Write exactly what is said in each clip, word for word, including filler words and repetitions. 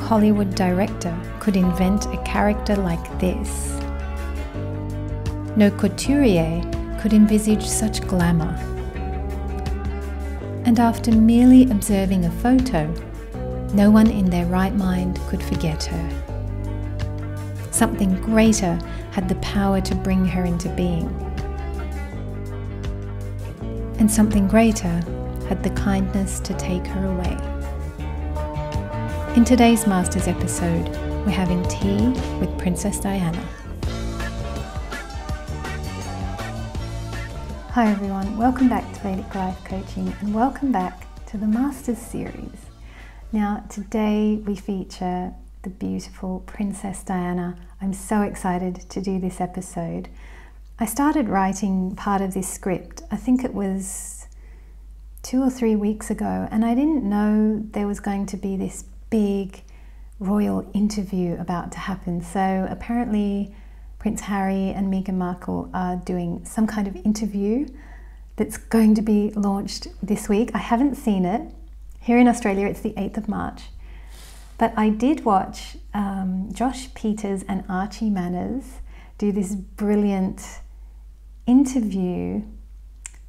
Hollywood director could invent a character like this? No couturier could envisage such glamour. And after merely observing a photo, no one in their right mind could forget her. Something greater had the power to bring her into being. And something greater had the kindness to take her away. In today's Masters episode, we're having tea with Princess Diana. Hi everyone, welcome back to Vedic Life Coaching and welcome back to the Masters series. Now today we feature the beautiful Princess Diana. I'm so excited to do this episode. I started writing part of this script, I think it was two or three weeks ago, and I didn't know there was going to be this big royal interview about to happen. So apparently Prince Harry and Meghan Markle are doing some kind of interview that's going to be launched this week. I haven't seen it. Here in Australia, it's the eighth of March. But I did watch um, Josh Pieters and Archie Manners do this brilliant interview.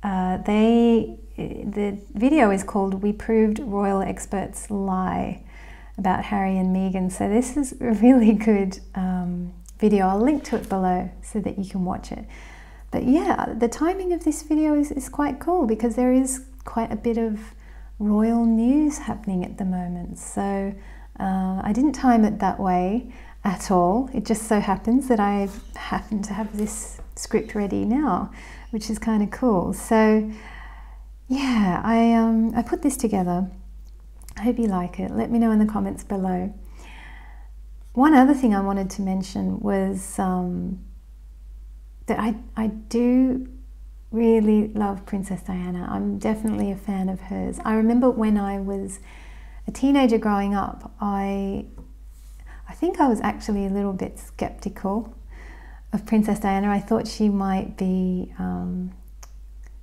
Uh, they, the video is called "We Proved Royal Experts Lie" about Harry and Meghan. So this is a really good um, video. I'll link to it below so that you can watch it. But yeah, the timing of this video is, is quite cool because there is quite a bit of royal news happening at the moment. So uh, I didn't time it that way at all. It just so happens that I happen to have this script ready now, which is kind of cool. So yeah, I, um, I put this together. I hope you like it. Let me know in the comments below. One other thing I wanted to mention was um, that I, I do really love Princess Diana. I'm definitely a fan of hers. I remember when I was a teenager growing up, I, I think I was actually a little bit skeptical of Princess Diana. I thought she might be um,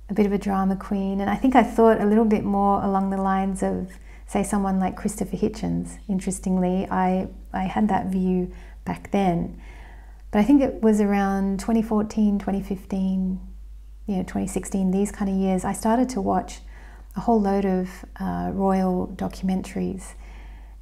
a bit of a drama queen, and I think I thought a little bit more along the lines of, say, someone like Christopher Hitchens. Interestingly, I, I had that view back then. But I think it was around twenty fourteen, twenty fifteen, you know, twenty sixteen, these kind of years, I started to watch a whole load of uh, royal documentaries,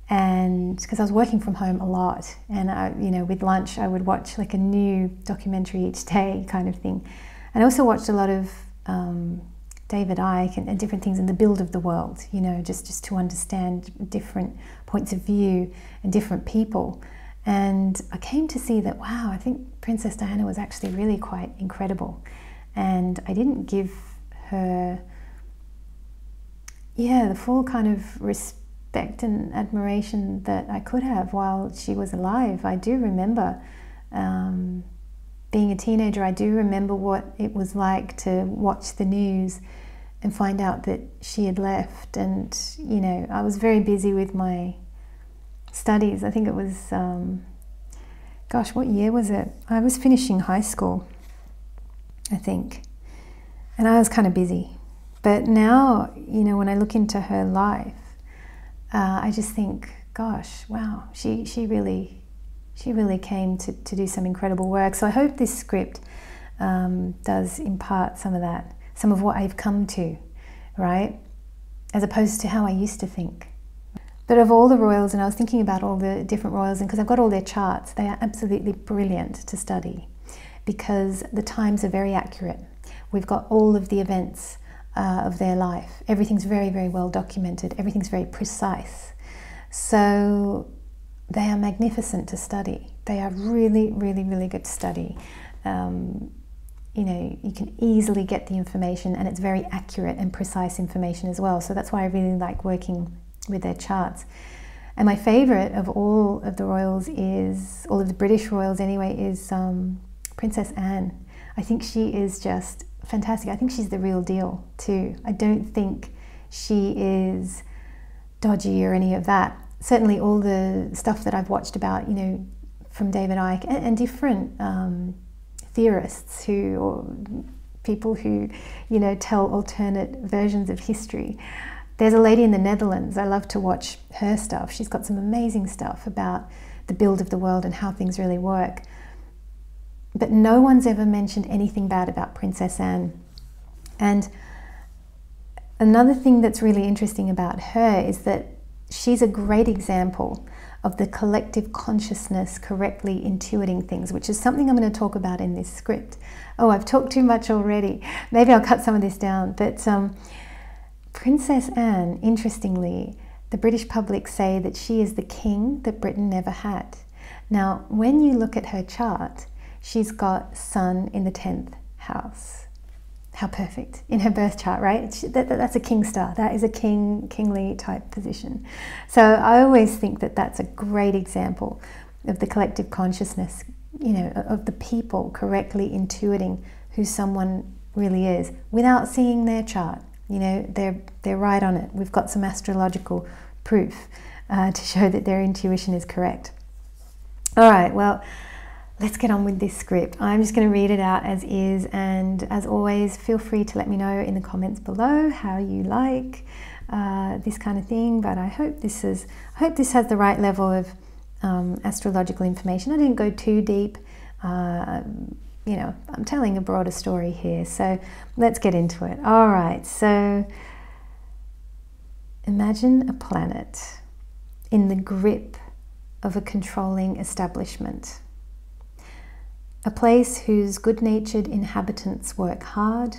and because I was working from home a lot, and I, you know, with lunch I would watch like a new documentary each day kind of thing. And I also watched a lot of um, David Icke and, and different things in the build of the world, you know, just, just to understand different points of view and different people. And I came to see that, wow, I think Princess Diana was actually really quite incredible. And I didn't give her, yeah, the full kind of respect and admiration that I could have while she was alive. I do remember um, being a teenager, I do remember what it was like to watch the news and find out that she had left. And, you know, I was very busy with my studies. I think it was, um, gosh, what year was it? I was finishing high school, I think. And I was kind of busy. But now, you know, when I look into her life, uh, I just think, gosh, wow, she, she really... She really came to, to do some incredible work. So I hope this script um, does impart some of that, some of what I've come to, right? As opposed to how I used to think. But of all the royals, and I was thinking about all the different royals, and because I've got all their charts, they are absolutely brilliant to study because the times are very accurate. We've got all of the events uh, of their life. Everything's very, very well documented. Everything's very precise. So they are magnificent to study. They are really, really, really good to study. Um, you know, you can easily get the information, and it's very accurate and precise information as well. So that's why I really like working with their charts. And my favorite of all of the royals is, all of the British royals anyway, is um, Princess Anne. I think she is just fantastic. I think she's the real deal too. I don't think she is dodgy or any of that. Certainly all the stuff that I've watched about, you know, from David Icke and, and different um, theorists who, or people who, you know, tell alternate versions of history. There's a lady in the Netherlands, I love to watch her stuff. She's got some amazing stuff about the build of the world and how things really work. But no one's ever mentioned anything bad about Princess Anne. And another thing that's really interesting about her is that she's a great example of the collective consciousness correctly intuiting things, which is something I'm going to talk about in this script. Oh, I've talked too much already. Maybe I'll cut some of this down. But um, Princess Anne, interestingly, the British public say that she is the king that Britain never had. Now, when you look at her chart, she's got Sun in the tenth house. How perfect, in her birth chart, right? That's a king star. That is a king, kingly type position. So I always think that that's a great example of the collective consciousness, you know, of the people correctly intuiting who someone really is without seeing their chart. You know, they're, they're right on it. We've got some astrological proof uh, to show that their intuition is correct. All right, well, let's get on with this script. I'm just going to read it out as is, and as always, feel free to let me know in the comments below how you like uh, this kind of thing. But I hope this is, I hope this has the right level of um, astrological information. I didn't go too deep. Uh, you know, I'm telling a broader story here, so let's get into it. All right, so imagine a planet in the grip of a controlling establishment. A place whose good-natured inhabitants work hard,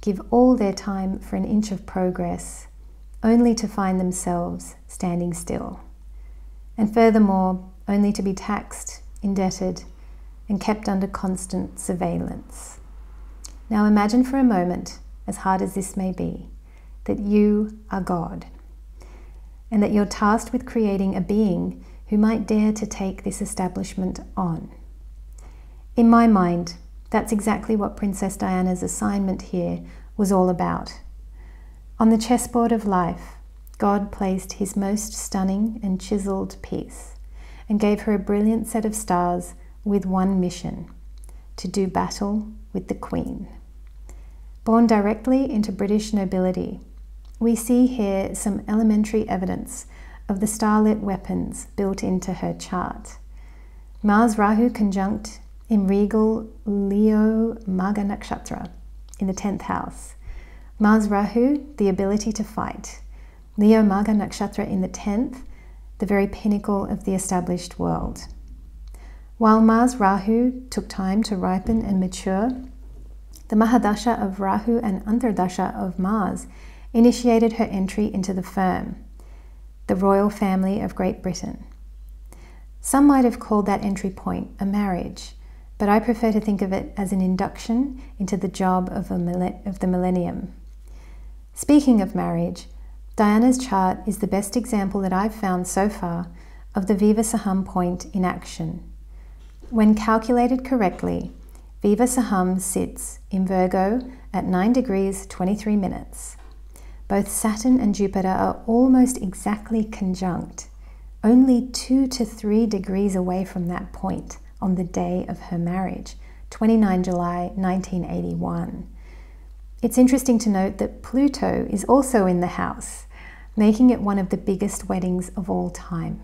give all their time for an inch of progress, only to find themselves standing still, and furthermore, only to be taxed, indebted, and kept under constant surveillance. Now imagine for a moment, as hard as this may be, that you are God, and that you're tasked with creating a being who might dare to take this establishment on. In my mind, that's exactly what Princess Diana's assignment here was all about. On the chessboard of life, God placed his most stunning and chiseled piece and gave her a brilliant set of stars with one mission, to do battle with the Queen. Born directly into British nobility, we see here some elementary evidence of the starlit weapons built into her chart. Mars Rahu conjunct in regal Leo Maga Nakshatra in the tenth house. Mars Rahu, the ability to fight. Leo Maga Nakshatra in the tenth, the very pinnacle of the established world. While Mars Rahu took time to ripen and mature, the Mahadasha of Rahu and Antardasha of Mars initiated her entry into the firm, the royal family of Great Britain. Some might have called that entry point a marriage, but I prefer to think of it as an induction into the job of, a of the millennium. Speaking of marriage, Diana's chart is the best example that I've found so far of the Viva Saham point in action. When calculated correctly, Viva Saham sits in Virgo at nine degrees twenty-three minutes. Both Saturn and Jupiter are almost exactly conjunct, only two to three degrees away from that point, on the day of her marriage, twenty-ninth of July nineteen eighty-one. It's interesting to note that Pluto is also in the house, making it one of the biggest weddings of all time.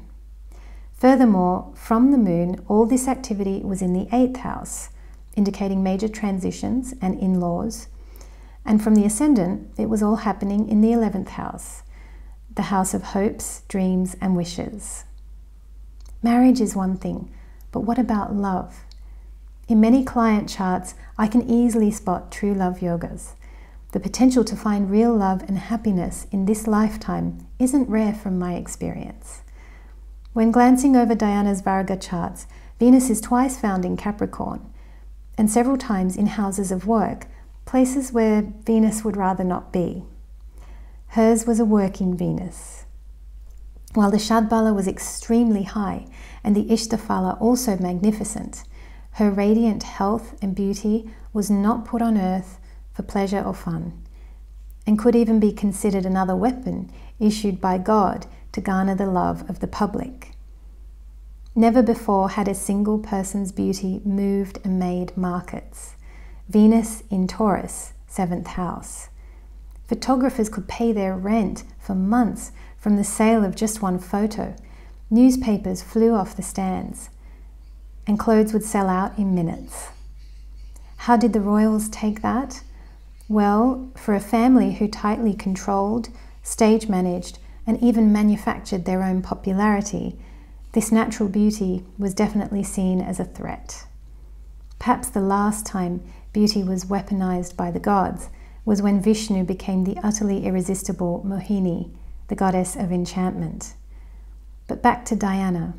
Furthermore, from the moon, all this activity was in the eighth house, indicating major transitions and in-laws. And from the ascendant, it was all happening in the eleventh house, the house of hopes, dreams, and wishes. Marriage is one thing, but what about love? In many client charts, I can easily spot true love yogas. The potential to find real love and happiness in this lifetime isn't rare from my experience. When glancing over Diana's Varga charts, Venus is twice found in Capricorn, and several times in houses of work, places where Venus would rather not be. Hers was a working Venus. While the Shadbala was extremely high and the Ishtafala also magnificent, her radiant health and beauty was not put on earth for pleasure or fun, and could even be considered another weapon issued by God to garner the love of the public. Never before had a single person's beauty moved and made markets. Venus in Taurus, seventh house. Photographers could pay their rent for months from the sale of just one photo. Newspapers flew off the stands, and clothes would sell out in minutes. How did the royals take that? Well, for a family who tightly controlled, stage managed, and even manufactured their own popularity, this natural beauty was definitely seen as a threat. Perhaps the last time beauty was weaponized by the gods was when Vishnu became the utterly irresistible Mohini, the goddess of enchantment. But back to Diana.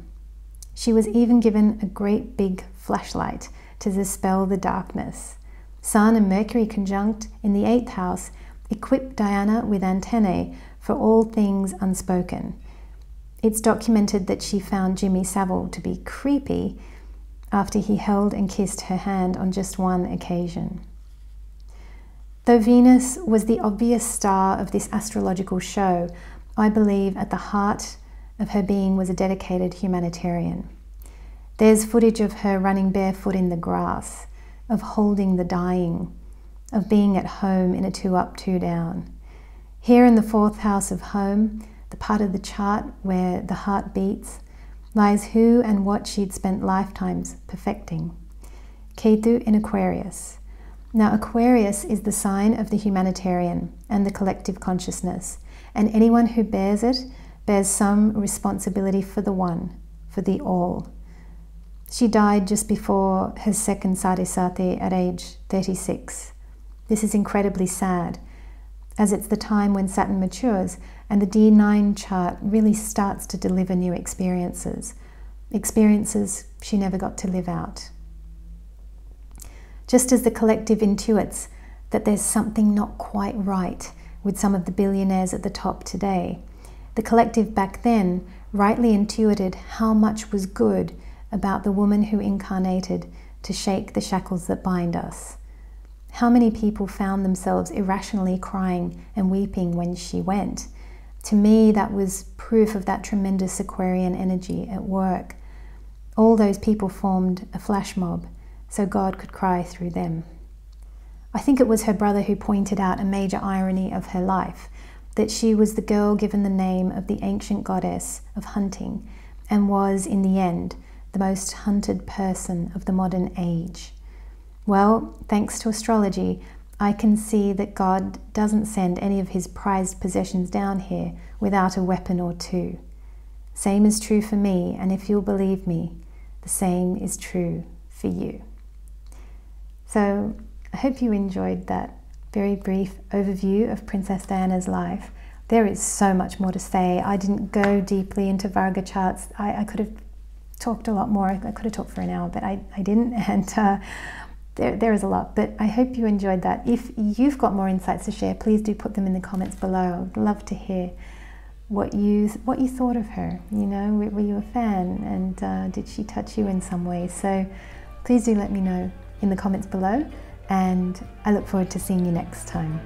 She was even given a great big flashlight to dispel the darkness. Sun and Mercury conjunct in the eighth house equipped Diana with antennae for all things unspoken. It's documented that she found Jimmy Savile to be creepy after he held and kissed her hand on just one occasion. Though Venus was the obvious star of this astrological show, I believe at the heart of her being was a dedicated humanitarian. There's footage of her running barefoot in the grass, of holding the dying, of being at home in a two up, two down. Here in the fourth house of home, the part of the chart where the heart beats, lies who and what she'd spent lifetimes perfecting. Ketu in Aquarius. Now Aquarius is the sign of the humanitarian and the collective consciousness, and anyone who bears it bears some responsibility for the one, for the all. She died just before her second Sade Sati at age thirty-six. This is incredibly sad, as it's the time when Saturn matures and the D nine chart really starts to deliver new experiences, experiences she never got to live out. Just as the collective intuits that there's something not quite right with some of the billionaires at the top today, the collective back then rightly intuited how much was good about the woman who incarnated to shake the shackles that bind us. How many people found themselves irrationally crying and weeping when she went? To me, that was proof of that tremendous Aquarian energy at work. All those people formed a flash mob, so God could cry through them. I think it was her brother who pointed out a major irony of her life, that she was the girl given the name of the ancient goddess of hunting, and was, in the end, the most hunted person of the modern age. Well, thanks to astrology, I can see that God doesn't send any of his prized possessions down here without a weapon or two. Same is true for me, and if you'll believe me, the same is true for you. So I hope you enjoyed that very brief overview of Princess Diana's life. There is so much more to say. I didn't go deeply into Varga charts. I, I could have talked a lot more. I could have talked for an hour, but I, I didn't. And uh, There, there is a lot, but I hope you enjoyed that. If you've got more insights to share, please do put them in the comments below. I'd love to hear what you, what you thought of her. You know, were, were you a fan, and uh, did she touch you in some way? So please do let me know in the comments below, and I look forward to seeing you next time.